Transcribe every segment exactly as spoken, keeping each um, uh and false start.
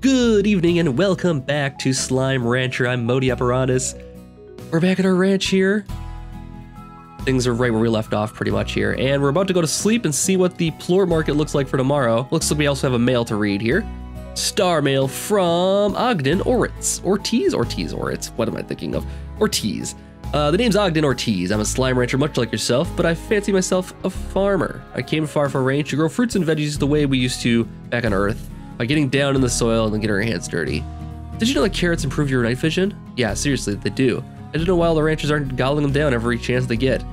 Good evening and welcome back to Slime Rancher. I'm Modi Operandus. We're back at our ranch here. Things are right where we left off pretty much here. And we're about to go to sleep and see what the plore market looks like for tomorrow. Looks like we also have a mail to read here. Star mail from Ogden Ortiz. Ortiz? Ortiz, Ortiz. What am I thinking of? Ortiz. Uh, the name's Ogden Ortiz. I'm a slime rancher much like yourself, but I fancy myself a farmer. I came to Far, Far Range to grow fruits and veggies the way we used to back on Earth, by getting down in the soil and getting our hands dirty. Did you know that carrots improve your night vision? Yeah, seriously, they do. I don't know why all the ranchers aren't gobbling them down every chance they get.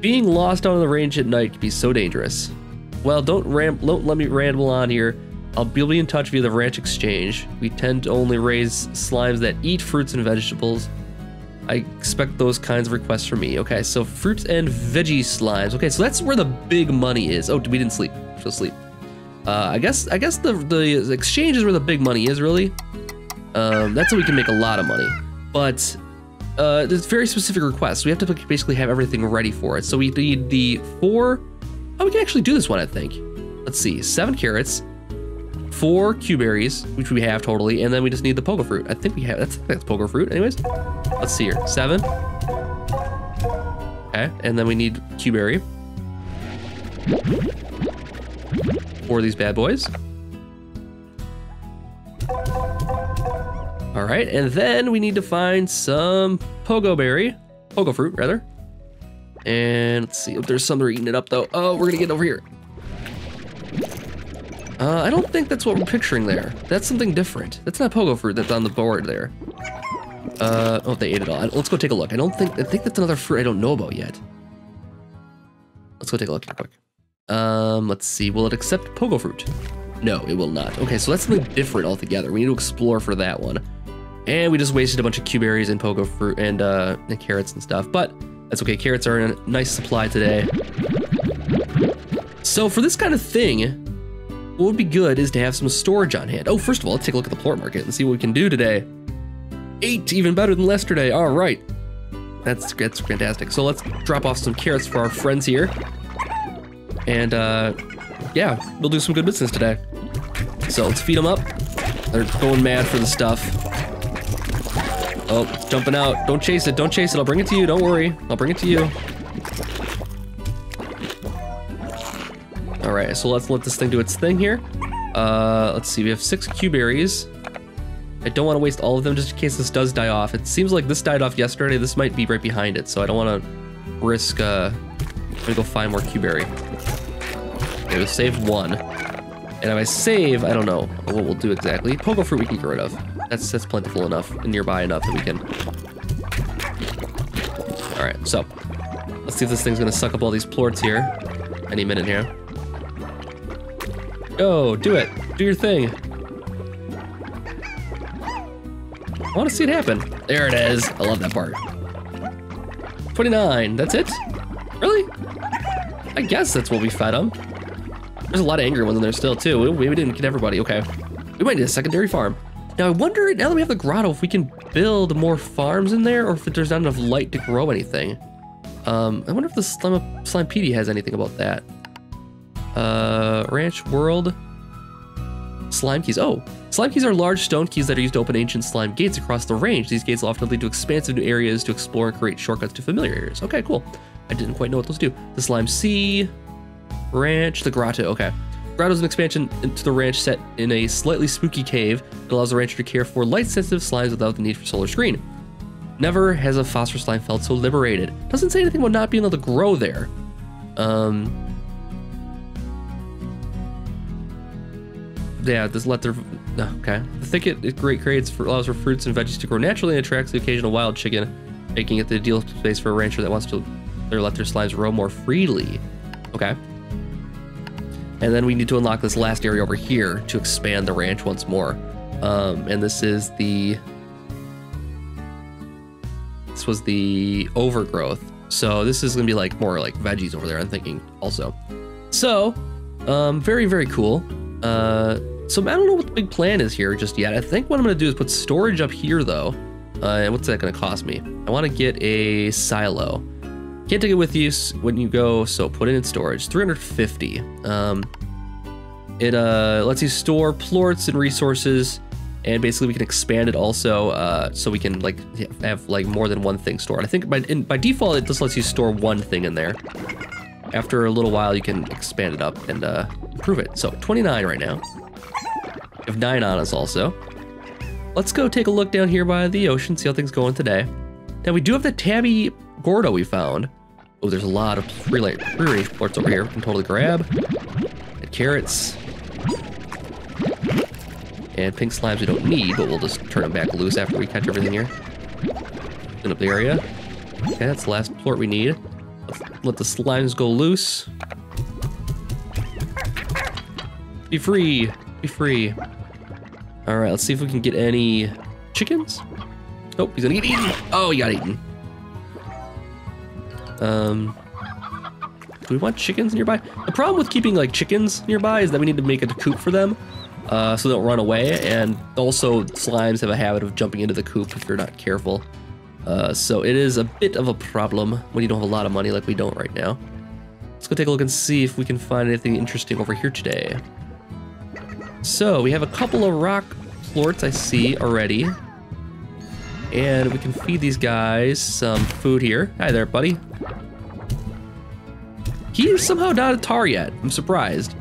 Being lost on the range at night can be so dangerous. Well, don't, ram don't let me ramble on here. I'll be in touch via the ranch exchange. We tend to only raise slimes that eat fruits and vegetables. I expect those kinds of requests from me. Okay, so fruits and veggie slimes. Okay, so that's where the big money is. Oh, we didn't sleep. She'll sleep. Uh, I guess I guess the, the exchange is where the big money is, really. Um, that's how we can make a lot of money. But uh, there's very specific requests. We have to basically have everything ready for it. So we need the four... Oh, we can actually do this one, I think. Let's see. Seven carrots. Four Q berries, which we have totally. And then we just need the pogo fruit. I think we have... That's, that's pogo fruit. Anyways, let's see here. Seven. Okay. And then we need Q berry. Four of these bad boys. All right, and then we need to find some pogo berry, pogo fruit rather. And let's see if there's some that are eating it up though. Oh, we're gonna get over here. Uh, I don't think that's what we're picturing there. That's something different. That's not pogo fruit that's on the board there. Uh, oh, they ate it all. Let's go take a look. I don't think, I think that's another fruit I don't know about yet. Let's go take a look real quick. Um, let's see, will it accept pogo fruit? No, it will not. Okay, so that's something different altogether. We need to explore for that one. And we just wasted a bunch of Q berries and pogo fruit and, uh, and carrots and stuff, but that's okay. Carrots are in a nice supply today. So for this kind of thing, what would be good is to have some storage on hand. Oh, first of all, let's take a look at the plore market and see what we can do today. Eight, even better than yesterday. All right. That's, that's fantastic. So let's drop off some carrots for our friends here. And, uh, yeah, we'll do some good business today. So let's feed them up. They're going mad for the stuff. Oh, it's jumping out. Don't chase it. Don't chase it. I'll bring it to you. Don't worry. I'll bring it to you. All right, so let's let this thing do its thing here. Uh, let's see. We have six Q berries. I don't want to waste all of them just in case this does die off. It seems like this died off yesterday. This might be right behind it, so I don't want to risk... Uh, I'm gonna go find more Q berry. Okay, we'll save one. And if I save, I don't know what we'll do exactly. Pogo fruit we can get rid of. That's that's plentiful enough and nearby enough that we can. Alright, so let's see if this thing's gonna suck up all these plorts here. Any minute here. Go, do it. Do your thing. I wanna see it happen. There it is. I love that part. twenty-nine, that's it? Really? I guess that's what we fed them. There's a lot of angry ones in there still, too. We, we didn't get everybody. Okay. We might need a secondary farm. Now, I wonder, now that we have the grotto, if we can build more farms in there or if there's not enough light to grow anything. Um, I wonder if the slime, Slimepedia has anything about that. Uh, Ranch World. Slime keys. Oh, slime keys are large stone keys that are used to open ancient slime gates across the range. These gates will often lead to expansive new areas to explore and create shortcuts to familiar areas. Okay, cool. I didn't quite know what those do. The Slime Sea, Ranch, the Grotto, okay. Grotto is an expansion into the ranch set in a slightly spooky cave that allows the rancher to care for light-sensitive slimes without the need for solar screen. Never has a phosphor slime felt so liberated. Doesn't say anything about not being able to grow there. Um... Yeah, just let their... Okay. The thicket it creates for, allows for fruits and veggies to grow naturally and attracts the occasional wild chicken, making it the ideal space for a rancher that wants to let their slimes roam more freely. Okay. And then we need to unlock this last area over here to expand the ranch once more. Um, and this is the... This was the overgrowth. So this is going to be like more like veggies over there, I'm thinking also. So, um, very, very cool. Uh, so I don't know what the big plan is here just yet. I think what I'm going to do is put storage up here, though. Uh, and what's that going to cost me? I want to get a silo. Can't take it with you when you go, so put it in storage. three hundred fifty. Um, It uh, lets you store plorts and resources, and basically we can expand it also, uh, so we can like have like more than one thing stored. I think by, in, by default it just lets you store one thing in there. After a little while you can expand it up and uh, improve it. So twenty-nine right now. We have nine on us also. Let's go take a look down here by the ocean, see how things going today. Now we do have the Tabby Gordo we found. Oh, there's a lot of free range plorts over here we can totally grab. And carrots. And pink slimes we don't need, but we'll just turn them back loose after we catch everything here. Clean up the area. Okay, that's the last plort we need. Let's let the slimes go loose. Be free. Be free. All right, let's see if we can get any chickens. Oh, he's gonna get eaten. Oh, he got eaten. Um, do we want chickens nearby? The problem with keeping like chickens nearby is that we need to make a coop for them, uh, so they don't run away. And also, slimes have a habit of jumping into the coop if you're not careful. Uh, so it is a bit of a problem when you don't have a lot of money like we don't right now. Let's go take a look and see if we can find anything interesting over here today. So we have a couple of rock plorts I see already. And we can feed these guys some food here. Hi there, buddy. He is somehow not a tar yet. I'm surprised.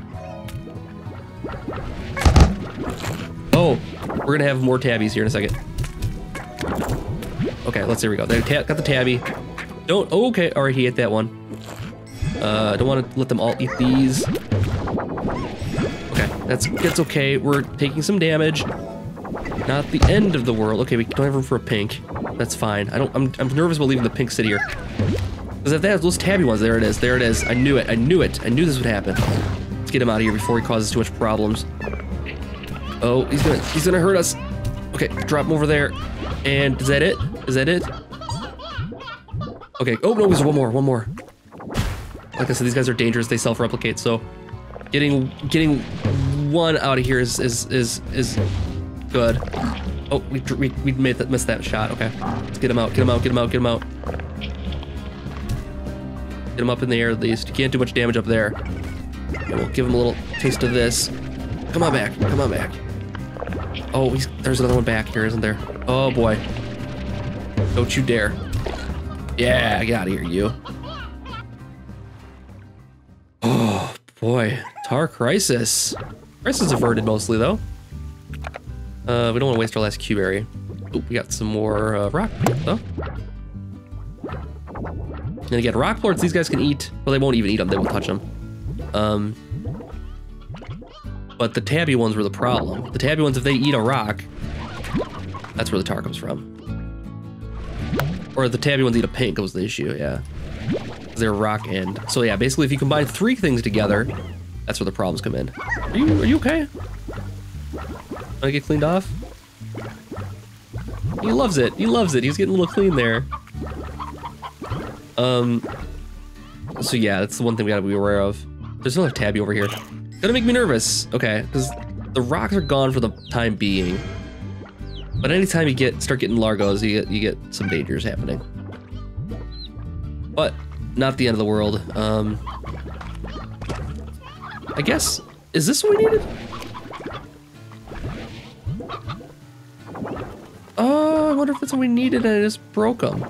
Oh, we're gonna have more tabbies here in a second. Okay, let's, here we go. They got the tabby. Don't, oh, okay, all right, he ate that one. Uh, don't wanna let them all eat these. Okay, that's, that's okay. We're taking some damage. Not the end of the world. Okay, we don't have room for a pink. That's fine. I don't. I'm, I'm nervous about leaving the pink city here. Because if that has those tabby ones, there it is. There it is. I knew it. I knew it. I knew this would happen. Let's get him out of here before he causes too much problems. Oh, he's gonna. He's gonna hurt us. Okay, drop him over there. And is that it? Is that it? Okay. Oh no, there's one more. One more. Like I said, these guys are dangerous. They self-replicate. So, getting getting one out of here is is is is. Good. Oh, we we, we made that, missed that shot. Okay, let's get him out. Get him out. Get him out. Get him out. Get him up in the air at least. You can't do much damage up there. And we'll give him a little taste of this. Come on back. Come on back. Oh, he's, there's another one back here, isn't there? Oh boy. Don't you dare. Yeah, get out of here, you. Oh boy, tar crisis. Crisis averted mostly though. Uh, we don't want to waste our last Q-berry. Oop, we got some more uh, rock plorts, though. And again, rock plorts, these guys can eat. Well, they won't even eat them. They won't touch them. Um, but the tabby ones were the problem. The tabby ones, if they eat a rock, that's where the tar comes from. Or the tabby ones eat a pink, was the issue, yeah. They're rock end. So yeah, basically, if you combine three things together, that's where the problems come in. Are you, are you okay? Wanna get cleaned off? He loves it. He loves it. He's getting a little clean there. Um. So yeah, that's the one thing we gotta be aware of. There's another tabby over here. Gonna make me nervous. Okay, because the rocks are gone for the time being. But anytime you get start getting largos, you get you get some dangers happening. But not the end of the world. Um. I guess, is this what we needed? Oh, I wonder if that's what we needed and I just broke them.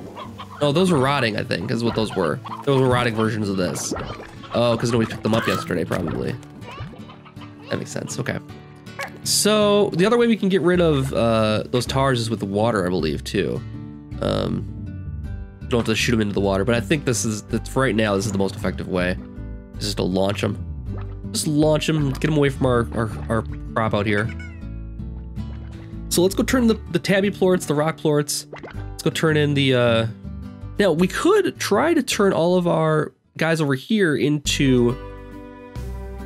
Oh, those were rotting, I think, is what those were. Those were rotting versions of this. Oh, because nobody picked them up yesterday, probably. That makes sense, okay. So, the other way we can get rid of uh, those tars is with the water, I believe, too. Um, you don't have to shoot them into the water, but I think this is, for right now, this is the most effective way. Is just to launch them. Just launch them, get them away from our, our, our crop out here. So let's go turn the, the tabby plorts, the rock plorts. Let's go turn in the, uh... Now, we could try to turn all of our guys over here into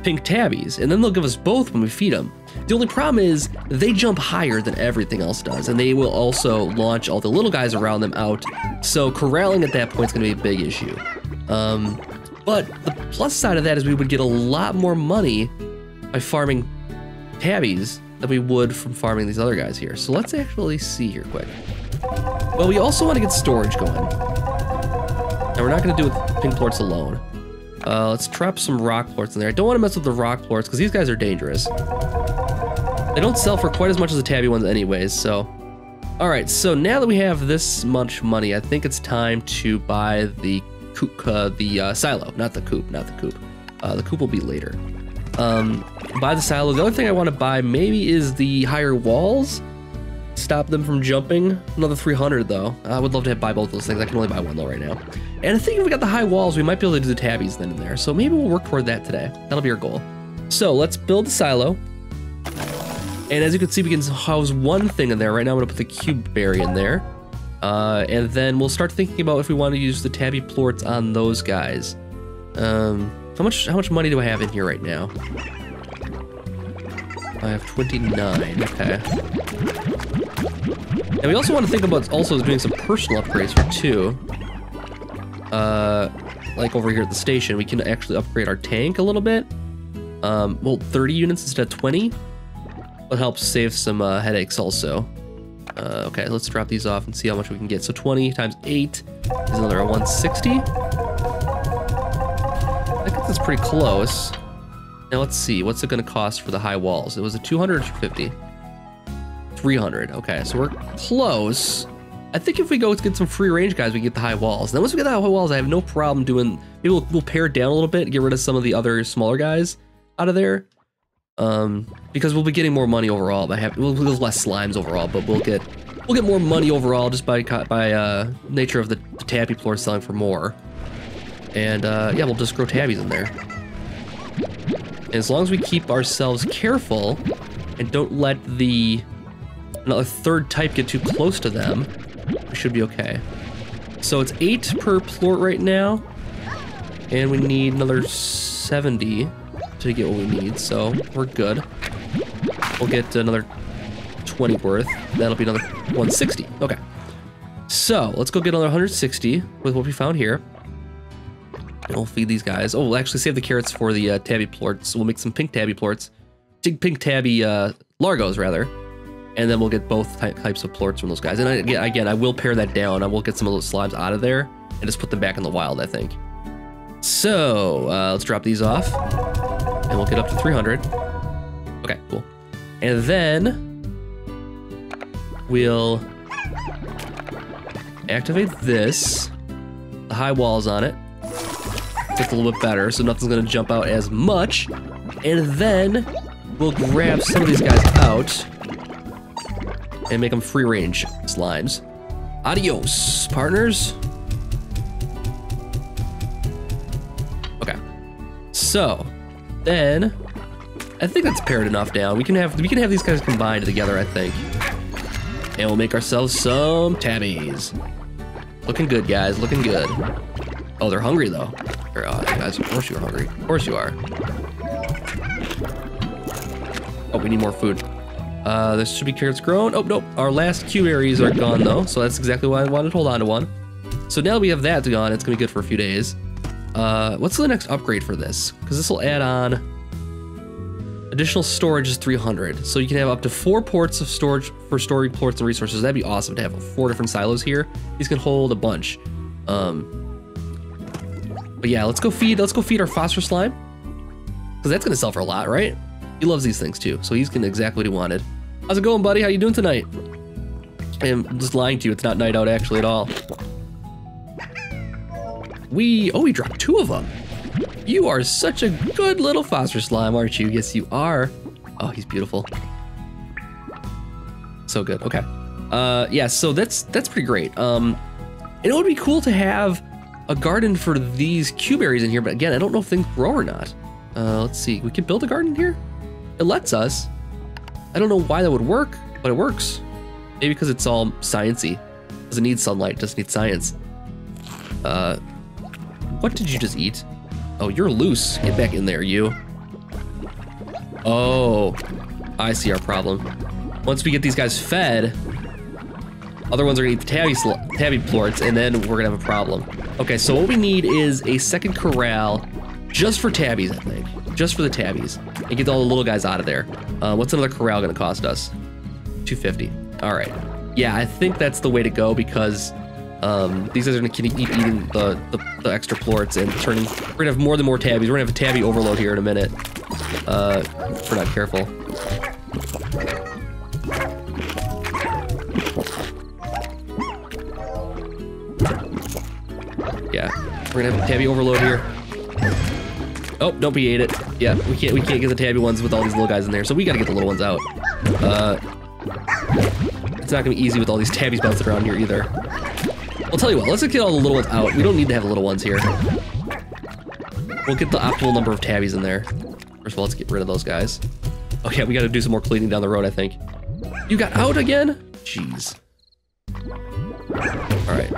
pink tabbies, and then they'll give us both when we feed them. The only problem is they jump higher than everything else does, and they will also launch all the little guys around them out. So corralling at that point is going to be a big issue. Um, but the plus side of that is we would get a lot more money by farming tabbies that we would from farming these other guys here. So let's actually see here quick. Well, we also want to get storage going. Now we're not going to do it with pink plorts alone. Uh, let's trap some rock plorts in there. I don't want to mess with the rock plorts because these guys are dangerous. They don't sell for quite as much as the tabby ones anyways, so. All right, so now that we have this much money, I think it's time to buy the coop, uh, the uh, silo, not the coop, not the coop. Uh, the coop will be later. Um, buy the silo. The other thing I want to buy maybe is the higher walls. Stop them from jumping. Another three hundred though. I would love to buy both those things. I can only buy one though right now. And I think if we got the high walls, we might be able to do the tabbies then and there. So maybe we'll work toward that today. That'll be our goal. So let's build the silo. And as you can see, we can house one thing in there. Right now I'm gonna put the cube berry in there. Uh, and then we'll start thinking about if we want to use the tabby plorts on those guys. Um, how much, how much money do I have in here right now? I have twenty-nine, okay. And we also want to think about also doing some personal upgrades here too. Uh, like over here at the station, we can actually upgrade our tank a little bit. Um, well, thirty units instead of twenty. Will help save some uh, headaches also. Uh, okay, let's drop these off and see how much we can get. So twenty times eight is another one sixty. I think that's pretty close. Now let's see, what's it gonna cost for the high walls? It was a two hundred fifty. three hundred, okay, so we're close. I think if we go to get some free range guys, we get the high walls. Then once we get the high walls, I have no problem doing, maybe we'll, we'll pare it down a little bit and get rid of some of the other smaller guys out of there. Um, because we'll be getting more money overall by having, we'll lose less slimes overall, but we'll get, we'll get more money overall just by, by, uh, nature of the, the tabby floor selling for more. And, uh, yeah, we'll just grow tabbies in there. And as long as we keep ourselves careful and don't let the another third type get too close to them, we should be okay. So it's eight per plort right now, and we need another seventy to get what we need, so we're good. We'll get another twenty worth. That'll be another one sixty. Okay. So let's go get another one hundred sixty with what we found here. And we'll feed these guys. Oh, we'll actually save the carrots for the uh, tabby plorts. We'll make some pink tabby plorts. Pink tabby uh, largos, rather. And then we'll get both ty types of plorts from those guys. And I, again, I will pare that down. I will get some of those slimes out of there and just put them back in the wild, I think. So, uh, let's drop these off. And we'll get up to three hundred. Okay, cool. And then we'll activate this. The high walls on it. Just a little bit better, so nothing's gonna jump out as much. And then we'll grab some of these guys out and make them free range slimes. Adios, partners. Okay, so then I think that's paired enough now. We can have we can have these guys combined together, I think, and we'll make ourselves some tabbies. Looking good, guys. Looking good. Oh, they're hungry though. Oh, guys, of course you are hungry. Of course you are. Oh, we need more food. Uh, there should be carrots grown. Oh, nope. Our last Q berries are gone, though, so that's exactly why I wanted to hold on to one. So now that we have that gone, it's going to be good for a few days. Uh, what's the next upgrade for this? Because this will add on... Additional storage is three hundred. So you can have up to four ports of storage for storing ports and resources. That'd be awesome to have four different silos here. These can hold a bunch. Um... But yeah, let's go feed. Let's go feed our phosphor slime, because that's gonna sell for a lot, right? He loves these things too, so he's getting exactly what he wanted. How's it going, buddy? How you doing tonight? I'm just lying to you. It's not night out actually at all. We oh, we dropped two of them. You are such a good little phosphor slime, aren't you? Yes, you are. Oh, he's beautiful. So good. Okay. Uh, yeah. So that's that's pretty great. Um, and it would be cool to have a garden for these Q berries in here, but again, I don't know if things grow or not. Uh, let's see, we can build a garden here? It lets us. I don't know why that would work, but it works. Maybe because it's all science-y. Doesn't need sunlight, doesn't need science. Uh, what did you just eat? Oh, you're loose. Get back in there, you. Oh, I see our problem. Once we get these guys fed, other ones are gonna eat the tabby, tabby plorts, and then we're gonna have a problem. Okay, so what we need is a second corral just for tabbies, I think. Just for the tabbies. And get all the little guys out of there. Uh, what's another corral going to cost us? two fifty. All right. Yeah, I think that's the way to go because Um, these guys are going to keep eating the, the, the extra plorts and turning. We're going to have more than more tabbies. We're going to have a tabby overload here in a minute. Uh, if we're not careful. Yeah, we're going to have a tabby overload here. Oh, nope, he ate it. Yeah, we can't, we can't get the tabby ones with all these little guys in there, so we got to get the little ones out. Uh, it's not going to be easy with all these tabbies bouncing around here either. I'll tell you what, let's just get all the little ones out. We don't need to have little ones here. We'll get the optimal number of tabbies in there. First of all, let's get rid of those guys. Oh yeah, we gotta do some more cleaning down the road, I think. You got out again? Jeez. Alright.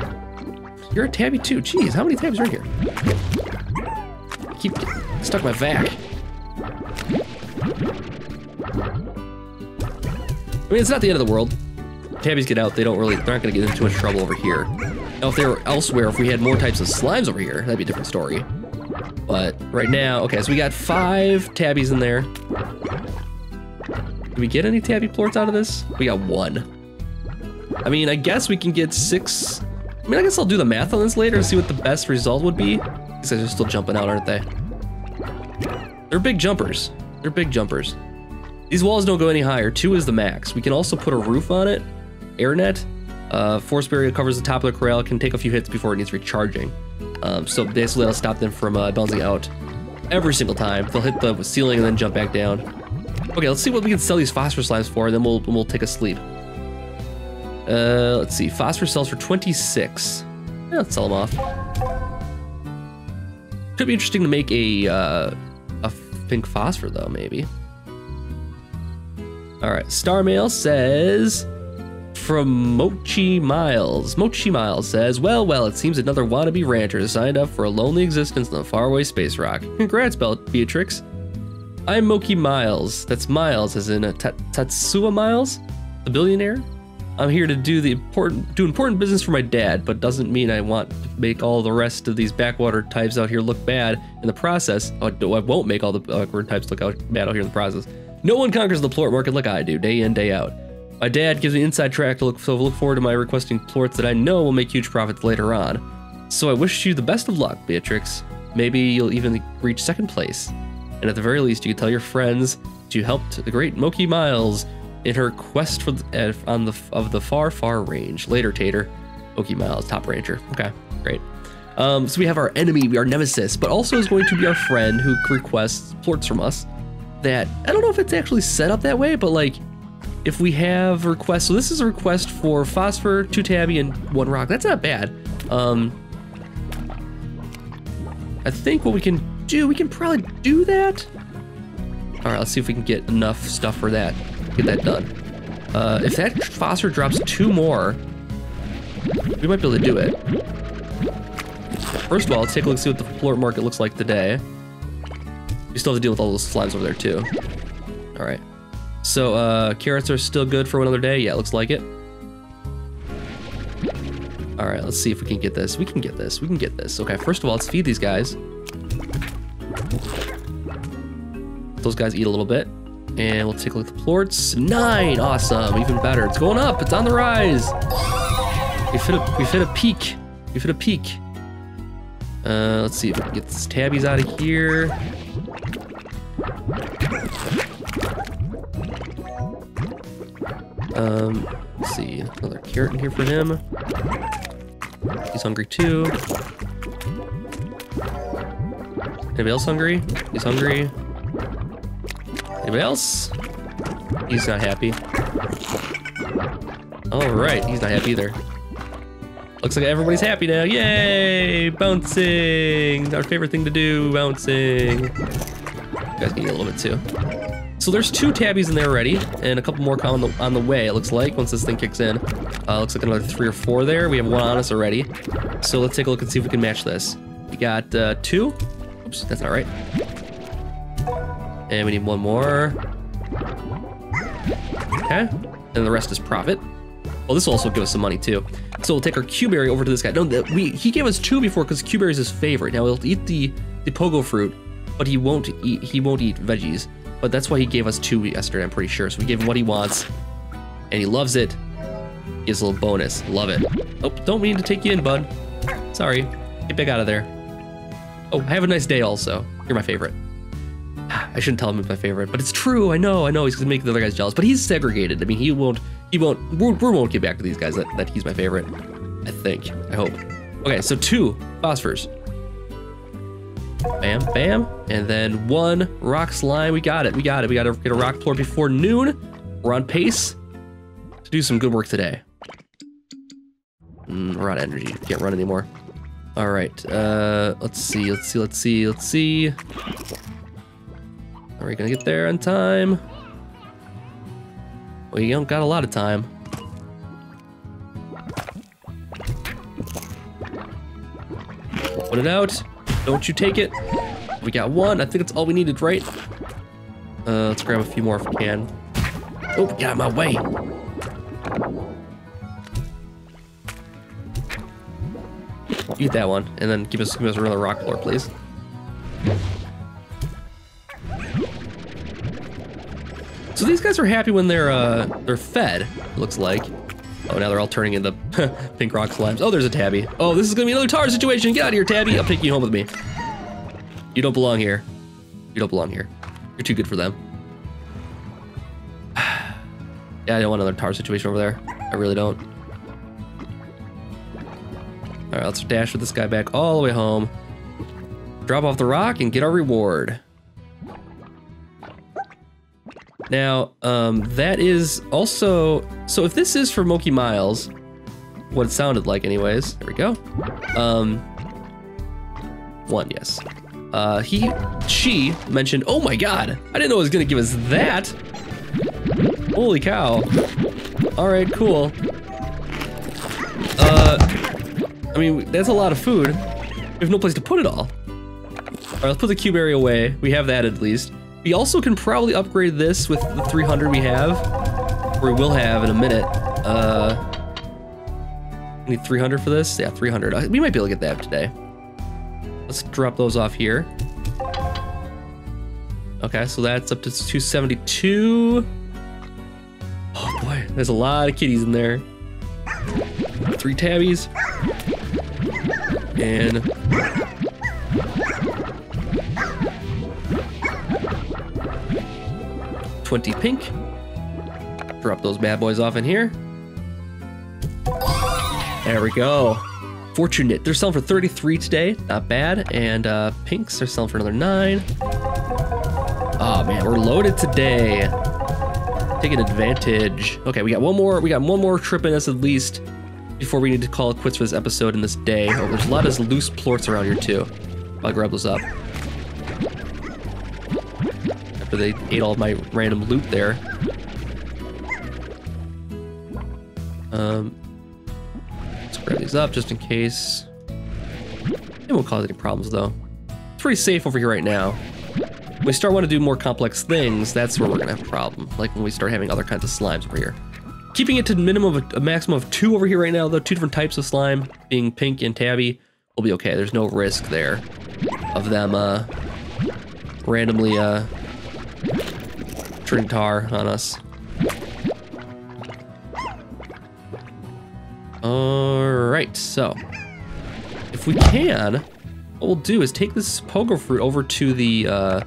You're a tabby too. Jeez, how many tabbies are in here? I keep stuck in my vac. I mean, it's not the end of the world. Tabbies get out, they don't really, they're not gonna get into too much trouble over here. Now if they were elsewhere, if we had more types of slimes over here, that'd be a different story. But right now, okay, so we got five tabbies in there. Did we get any tabby plorts out of this? We got one. I mean, I guess we can get six. I mean, I guess I'll do the math on this later and see what the best result would be. These guys are still jumping out, aren't they? They're big jumpers. They're big jumpers. These walls don't go any higher. Two is the max. We can also put a roof on it. Air net, uh, force barrier covers the top of the corral, can take a few hits before it needs recharging. Um, so basically that'll stop them from uh, bouncing out every single time. They'll hit the ceiling and then jump back down. Okay, let's see what we can sell these phosphorus slimes for, and then we'll we'll take a sleep. Uh, let's see, phosphorus sells for twenty-six. Yeah, let's sell them off. Could be interesting to make a uh, a pink phosphor though, maybe. All right, Star Mail says. From Mochi Miles. Mochi Miles says, well, well, it seems another wannabe rancher has signed up for a lonely existence on a faraway space rock. Congrats, Beatrix. I'm Mochi Miles. That's Miles, as in a Tatsuya Miles, the billionaire. I'm here to do the important, do important business for my dad, but doesn't mean I want to make all the rest of these backwater types out here look bad in the process. Oh, I won't make all the backward types look out, bad out here in the process. No one conquers the plort market like I do, day in, day out. My dad gives me inside track to look, so look forward to my requesting plorts that I know will make huge profits later on. So I wish you the best of luck, Beatrix. Maybe you'll even reach second place. And at the very least, you can tell your friends you helped the great Mochi Miles in her quest for the, uh, on the of the far, far range. Later, Tater. Mochi Miles, top ranger. Okay, great. Um, so we have our enemy, our nemesis, but also is going to be our friend who requests plorts from us. That I don't know if it's actually set up that way, but like. If we have requests, so this is a request for phosphor, two tabby, and one rock. That's not bad. Um, I think what we can do, we can probably do that. All right, let's see if we can get enough stuff for that. Get that done. Uh, if that phosphor drops two more, we might be able to do it. First of all, let's take a look and see what the plort market looks like today. We still have to deal with all those slimes over there too. All right. So, uh, carrots are still good for another day? Yeah, looks like it. Alright, let's see if we can get this. We can get this. We can get this. Okay, first of all, let's feed these guys. Those guys eat a little bit. And we'll take a look at the plorts. Nine! Awesome! Even better. It's going up! It's on the rise! We've hit a, we've hit a peak. We've hit a peak. Uh, let's see if we can get these tabbies out of here. Um, let's see, another carrot in here for him. He's hungry too. Anybody else hungry? He's hungry. Anybody else? He's not happy. All right, he's not happy either. Looks like everybody's happy now. Yay! Bouncing! Our favorite thing to do, bouncing. You guys can eat a little bit too. So there's two tabbies in there already, and a couple more on the, on the way, it looks like, once this thing kicks in. Uh, looks like another three or four there. We have one on us already. So let's take a look and see if we can match this. We got uh, two. Oops, that's not right. And we need one more. Okay. And the rest is profit. Well, this will also give us some money, too. So we'll take our Q-berry over to this guy. No, the, we, he gave us two before because Q-berry is his favorite. Now, he'll eat the, the pogo fruit, but he won't eat, he won't eat veggies. But that's why he gave us two yesterday, I'm pretty sure. So we give him what he wants, and he loves it. Gives a little bonus. Love it. Oh, don't mean to take you in, bud. Sorry. Get back out of there. Oh, have a nice day also. You're my favorite. I shouldn't tell him it's my favorite, but it's true. I know, I know. He's going to make the other guys jealous, but he's segregated. I mean, he won't, he won't, we won't get back to these guys that, that he's my favorite. I think. I hope. Okay, so two phosphors. Bam, bam. And then one rock slime. We got it. We got it. We got to get a rock floor before noon. We're on pace to do some good work today. Mm, we're out of energy. Can't run anymore. All right. Uh, let's see. Let's see. Let's see. Let's see. Are we gonna get there on time? Well, you don't got a lot of time. Put it out. Don't you take it. We got one. I think that's all we needed, right? Uh, let's grab a few more if we can. Oh, get out of my way. Eat that one, and then give us, give us another rock floor, please. So these guys are happy when they're uh, they're fed, it looks like. Oh, now they're all turning into pink rock slimes. Oh, there's a tabby. Oh, this is gonna be another tar situation. Get out of here, tabby. I'll take you home with me. You don't belong here. You don't belong here. You're too good for them. Yeah, I don't want another tar situation over there. I really don't. All right, let's dash with this guy back all the way home. Drop off the rock and get our reward. Now, um, that is also, so if this is for Mochi Miles, what it sounded like anyways, there we go. Um, one, yes. Uh, he, she mentioned, oh my God, I didn't know it was gonna give us that. Holy cow. All right, cool. Uh, I mean, that's a lot of food. We have no place to put it all. All right, let's put the cube area away. We have that at least. We also can probably upgrade this with the three hundred we have, or we will have in a minute. Uh, need three hundred for this? Yeah, three hundred. We might be able to get that today. Let's drop those off here. Okay, so that's up to two seventy-two. Oh boy, there's a lot of kitties in there. Three tabbies. And... twenty pink. Drop those bad boys off in here. There we go. Fortunate. They're selling for thirty-three today. Not bad. And uh, pinks are selling for another nine. Oh man, we're loaded today. Taking advantage. Okay, we got one more. We got one more trip in us at least before we need to call it quits for this episode and this day. Oh, there's a lot of loose plorts around here too. I'll grab those up. But they ate all my random loot there. Um, let's grab these up just in case. It won't cause any problems though. It's pretty safe over here right now. When we start wanting to do more complex things, that's where we're gonna have a problem. Like when we start having other kinds of slimes over here. Keeping it to the minimum of a, a maximum of two over here right now though, two different types of slime, being pink and tabby, we'll be okay. There's no risk there of them uh, randomly uh, turning tar on us. Alright, so if we can, what we'll do is take this pogo fruit over to the uh,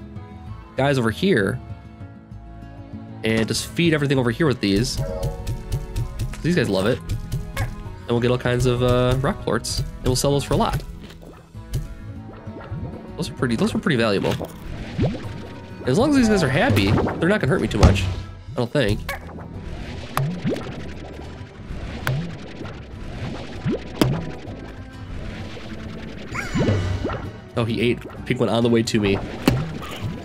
guys over here and just feed everything over here with these. These guys love it. And we'll get all kinds of uh, rock plorts and we'll sell those for a lot. Those are pretty, those were pretty valuable. As long as these guys are happy, they're not gonna hurt me too much. I don't think. Oh, he ate pink one on the way to me.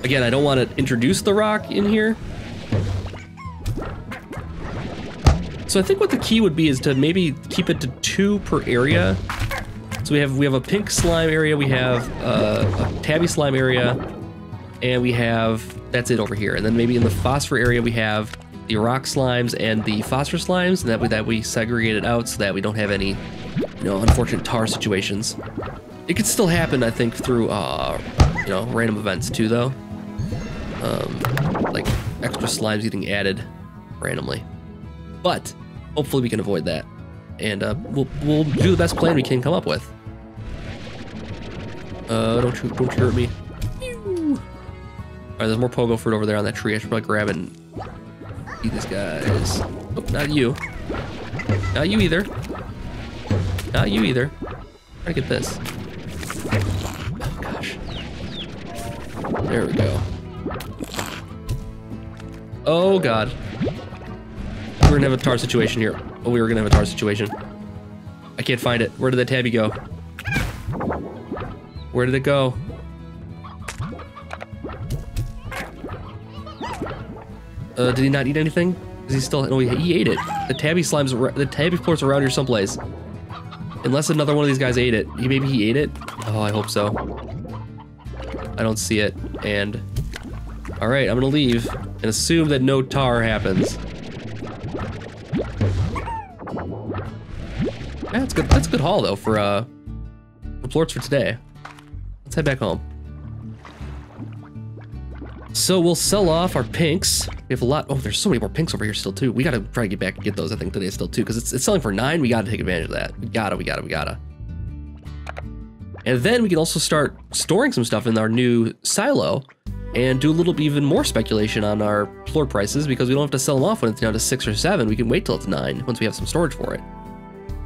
Again, I don't want to introduce the rock in here. So I think what the key would be is to maybe keep it to two per area. So we have we have a pink slime area, we have uh, a tabby slime area. And we have, that's it over here. And then maybe in the phosphor area, we have the rock slimes and the phosphor slimes. And that way that we segregate it out so that we don't have any, you know, unfortunate tar situations. It could still happen, I think, through, uh, you know, random events too, though. Um, like extra slimes getting added randomly. But hopefully we can avoid that. And uh, we'll, we'll do the best plan we can come up with. Uh, don't you, don't you hurt me. Alright, there's more pogo fruit over there on that tree. I should probably grab it and eat these guys. Oh, not you. Not you either. Not you either. Try to get this. Oh, gosh. There we go. Oh, God. We're gonna have a tar situation here. Oh, we were gonna have a tar situation. I can't find it. Where did that tabby go? Where did it go? Uh, did he not eat anything? Is he still? No, he, he ate it. The tabby slime's, the tabby plort's around here someplace. Unless another one of these guys ate it. He, maybe he ate it? Oh, I hope so. I don't see it. And all right, I'm gonna leave and assume that no tar happens. Yeah, that's good. That's a good haul though for uh, for plorts for today. Let's head back home. So we'll sell off our pinks. We have a lot. Oh, there's so many more pinks over here still too. We gotta try to get back and get those. I think today still too, because it's, it's selling for nine. We gotta take advantage of that. We gotta, we gotta, we gotta. And then we can also start storing some stuff in our new silo, and do a little even more speculation on our floor prices, because we don't have to sell them off when it's down to six or seven. We can wait till it's nine once we have some storage for it.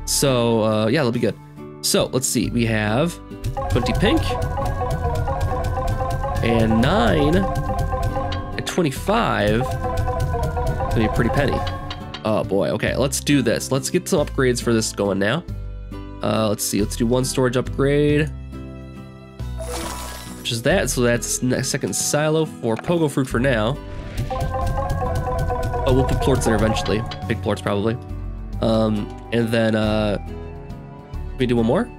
So uh, yeah, that'll be good. So let's see. We have twenty pink and nine. twenty-five, that'd be a pretty penny. Oh boy, okay, let's do this. Let's get some upgrades for this going now. Uh, let's see, let's do one storage upgrade. Which is that, so that's next second silo for pogo fruit for now. Oh, we'll put plorts in there eventually. Big plorts probably. Um, and then, uh, can we do one more?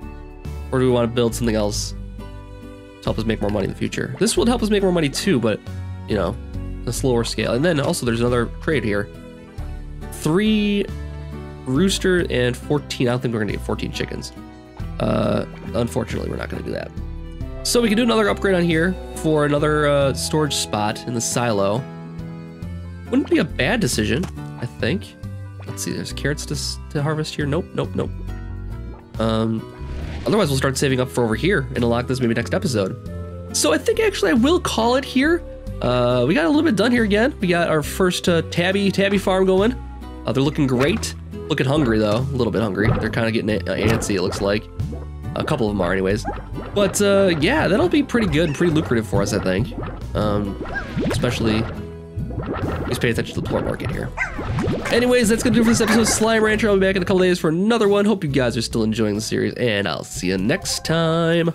Or do we want to build something else to help us make more money in the future? This would help us make more money too, but you know, a slower scale. And then also there's another trade here. Three rooster and fourteen. I don't think we're gonna get fourteen chickens. Uh, unfortunately, we're not gonna do that. So we can do another upgrade on here for another uh, storage spot in the silo. Wouldn't be a bad decision, I think. Let's see, there's carrots to, to harvest here. Nope, nope, nope. Um, otherwise we'll start saving up for over here and unlock this maybe next episode. So I think actually I will call it here. Uh, we got a little bit done here again. We got our first uh, tabby tabby farm going. Uh, they're looking great. Looking hungry though, a little bit hungry. They're kind of getting uh, antsy, it looks like. A couple of them are, anyways. But uh, yeah, that'll be pretty good, and pretty lucrative for us, I think. Um, especially, just pay attention to the plort market here. Anyways, that's gonna do it for this episode of Slime Rancher. I'll be back in a couple days for another one. Hope you guys are still enjoying the series, and I'll see you next time.